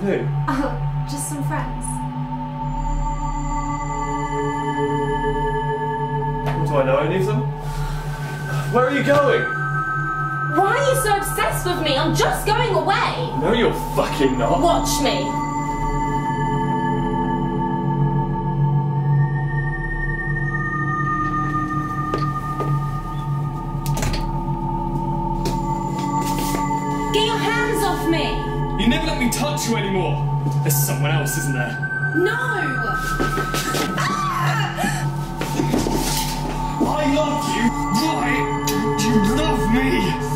With who? Oh, just some friends. What do I know, Anita? Where are you going? Why are you so obsessed with me? I'm just going away. No, you're fucking not. Watch me. You never let me touch you anymore. There's someone else, isn't there? No! Ah! I love you. Why do you love me?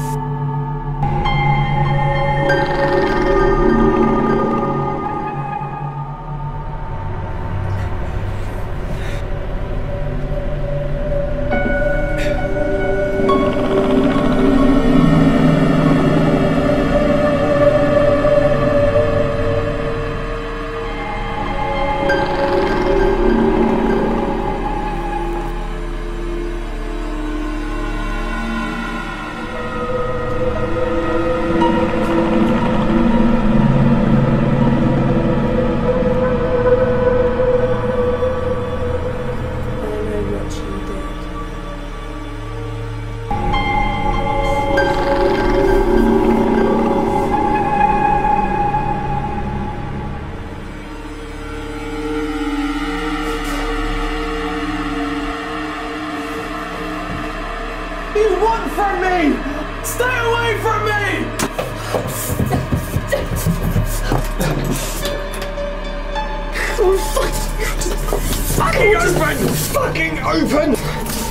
You want from me? Stay away from me! Oh, fuck! Fucking open! Fucking open!